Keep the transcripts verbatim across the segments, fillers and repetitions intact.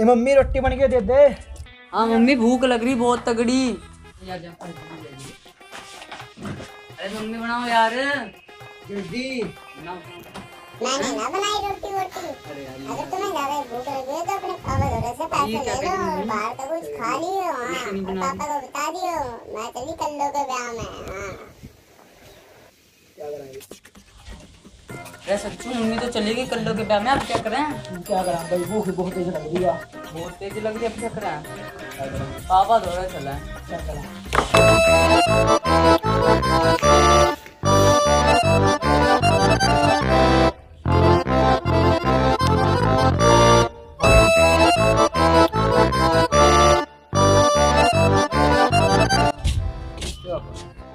ए mummy रोटी बन के दे दे। हाँ मम्मी भूख लग रही बहुत तगड़ी। अरे मम्मी बनाओ यार जल्दी। नहीं ना बनाई रोटी वोटी। अगर तुम्हें ज्यादा भूख लगी है तो अपने पापा थोड़े से पैसे ले लो और बाहर का कुछ खा लियो। हाँ और पापा को बता दियो मैं चली कल लोग के ब्याह में। हाँ क्या कराएगी? सच्चू मम्मी तो चलेगी कल लोग के ब्याह में, आप क्या करें? क्या करें भाई भूख बहुत तेज लग रही है। बहुत तेज लग रही है, आप क्या करें? पापा दौड़ा चला है, क्या करें?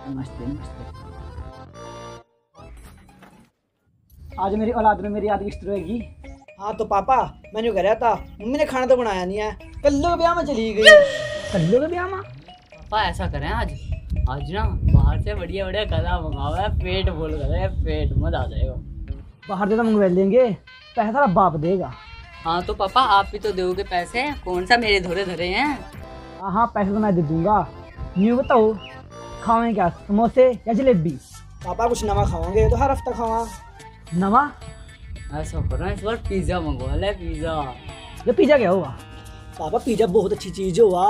नमस्ते नमस्ते। आज मेरी औलाद में मेरी याद किस तरह रहेगी। हाँ तो पापा मैंने कह रहा था मम्मी ने खाना तो बनाया नहीं है, कल्लो के ब्याह में चली गई। कल्लो के ब्याह में? पापा ऐसा करें आज आज ना बाहर से बढ़िया बढ़िया गला मंगाओ, पेट बोल गए पेट मत आ जाएगा। बाहर से तो मंगवा लेंगे, पैसा बाप देगा। हाँ तो पापा आप भी तो दोगे पैसे, कौन सा मेरे धोरे धरे हैं। हाँ हाँ पैसे तो मैं दे दूंगा। न्यू बताओ खाओगे क्या, समोसे या जलेबी? पापा कुछ नवा खाओगे तो हर हफ्ता खावा नवा। ऐसा करो इस बार पिज्जा मंगवा ले। पिज्जा? ये पिज्जा क्या हुआ पापा? पिज्जा बहुत अच्छी चीज हुआ,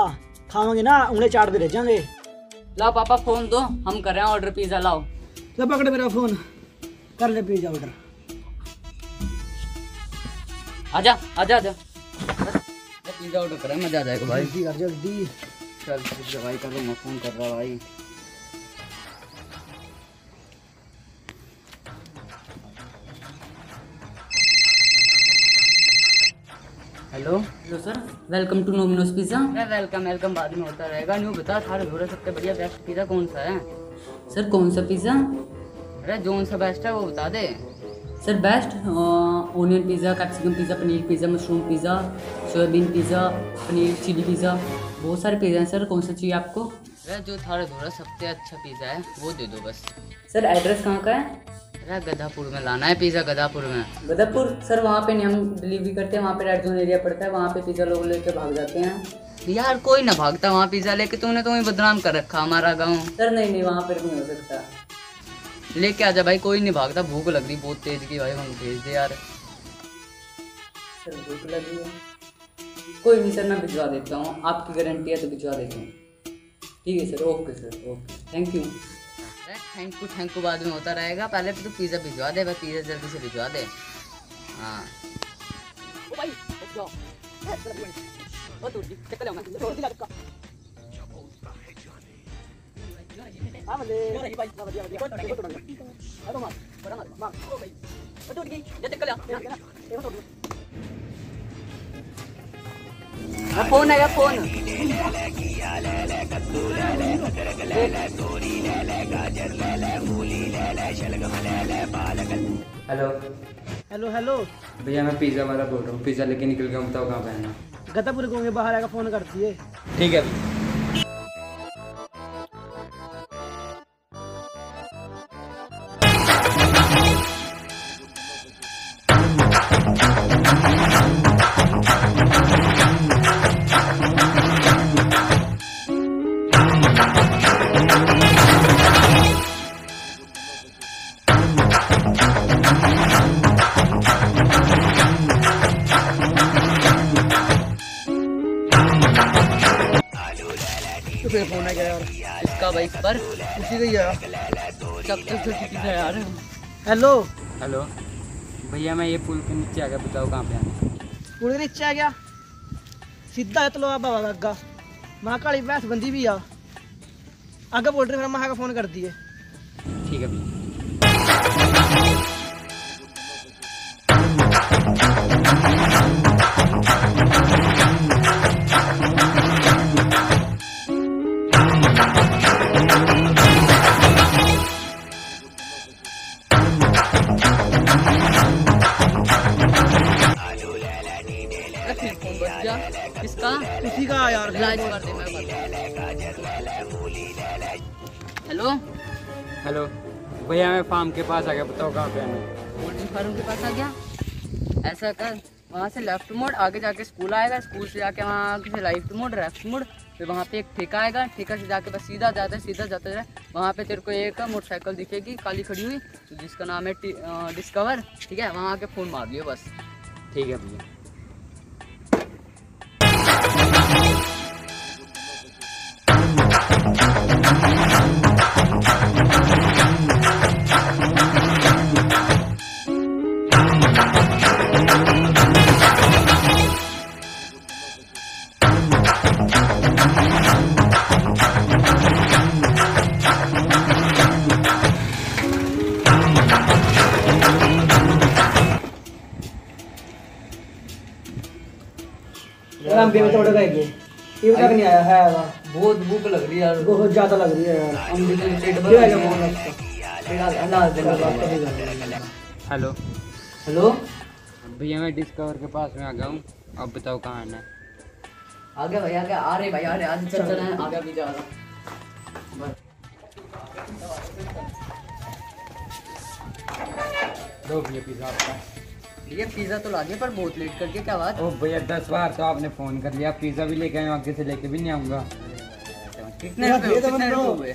खाओगे ना उन्हें चाट भी रह जाएंगे। लाओ पापा फोन दो, हम कर रहे हैं ऑर्डर पिज्जा। लाओ तो पकड़ मेरा फोन, कर ले पिज्जा ऑर्डर। आजा आजा आजा पिज्जा ऑर्डर करें, मजा आ जाएगा भाई। जल्दी कर जल्दी, चल पिज्जा भाई कर लो, मैं फोन कर रहा भाई। Hello hello sir, welcome to नोमिनोस pizza. Welcome welcome बाद में होता रहेगा। न्यू बता थारे धोरे सबसे बढ़िया बेस्ट पिज़्ज़ा कौन सा है? सर कौन सा पिज़्ज़ा? अरे जोन सा बेस्ट है वो बता दे। Sir best onion pizza, capsicum pizza, paneer pizza, mushroom pizza, soybean pizza, paneer chilli pizza, बहुत सारे पिज़्ज़ा हैं सर, कौन सा चाहिए आपको? अरे जो थारे धोरा सबसे अच्छा पिज़्ज़ा है वो दे दो बस। सर एड्रेस कहाँ का है? गदापुर में लाना है पिज़्ज़ा, गदापुर में। गदापुर? सर वहाँ पे नहीं हम डिलीवरी करते हैं, वहाँ पे रेड जोन एरिया पड़ता है, वहाँ पे पिज़्ज़ा लोग लेके भाग जाते हैं। यार कोई ना भागता वहाँ पिज़्ज़ा लेके, तुमने तो वहीं बदनाम कर रखा हमारा गांव। सर नहीं नहीं वहाँ पर नहीं हो सकता, लेके आजा भाई, कोई नहीं भागता। भूख लग रही बहुत तेज की भाई, हम भेज दे यार। सर भूख लग रही है? कोई नहीं सर मैं भिजवा देता हूँ, आपकी गारंटी है तो भिजवा देता हूँ। ठीक है sir, okay sir okay, thank you. Thank you thank you बाद में होता रहेगा, पहले तो पिज़्ज़ा भिजवा दे भाई, पिज़्ज़ा जल्दी से भिजवा दे। हाँ फोन आएगा फोन। हेलो हेलो हेलो भैया, मैं पिज़्ज़ा वाला बोल रहा हूँ, पिज़्ज़ा लेके निकल गया, बताओ कहाँ पे आना? गदापुर के बाहर आएगा, फोन कर दिए। ठीक है। फोन है क्या यार इसका भाई पर उसी का यार यार। हेलो हेलो भैया, मैं ये पुल के नीचे आ गया, बताओ कहाँ पे आना? पुल के नीचे आ गया सीधा है तो लो बाबा अग्गा माँ काली भैंस बंदी भी आ आगे बोल रहे, फिर माँ का फोन कर दिए। ठीक है भैया। किसका? उसी का यार। हेलो हेलो भैया, मैं फार्म के पास आ गया, बताओ कहाँ पे आना? पोल्ट्री फार्म के पास आ गया? ऐसा कर वहाँ से लेफ्ट मोड़, आगे जाके स्कूल आएगा, स्कूल से जाके वहाँ से राइट मोड़, लेफ्ट मोड़, फिर वहाँ पे एक ठेका आएगा, ठेका से जाके बस सीधा जाता है, सीधा जाता है, वहाँ पे तेरे को एक मोटरसाइकिल दिखेगी काली खड़ी हुई, जिसका नाम है टी डिस्कवर, ठीक है, वहाँ आके फ़ोन मार लियो बस, ठीक है भैया। ये तक नहीं आया है, बहुत भूख लग रही है यार, बहुत ज्यादा लग रही है यार। हेलो हेलो भैया, मैं डिस्कवर के पास में आ गया हूँ, अब बताओ कहाँ आना है। आ गया भाई, आ गया, आ रहे भाई, आ रहे, आज चल चल आ गया भी जा रहा। दो भैया पिज़्ज़ा आपका। ये पिज़्ज़ा तो ला दिया पर बहुत लेट करके, क्या बात। ओ भैया दस बार तो आपने फ़ोन कर लिया, पिज़्ज़ा भी लेके आए, आगे से लेके भी नहीं आऊँगा। कितने कितने रुपये?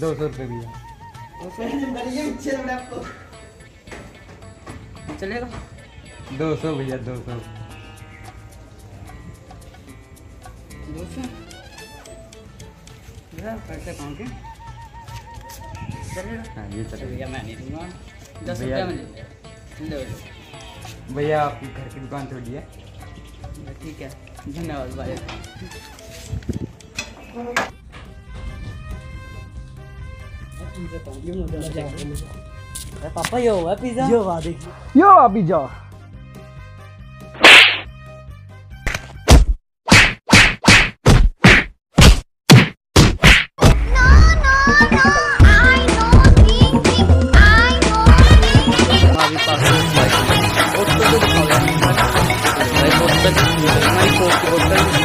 दो सौ रुपये भैया चलेगा। दो सौ भैया, दो सौ दो सौ पैसे कौन के चलेगा। ये चलेगा, मैं नहीं दूँगा, दस रुपया में ले लो भैया, आपकी घर की दुकान थोड़ी है। ठीक है, धन्यवाद भाई। पापा ये होगा पिज़्ज़ा, ये होगा ये होगा पिज़्ज़ा। Thank you.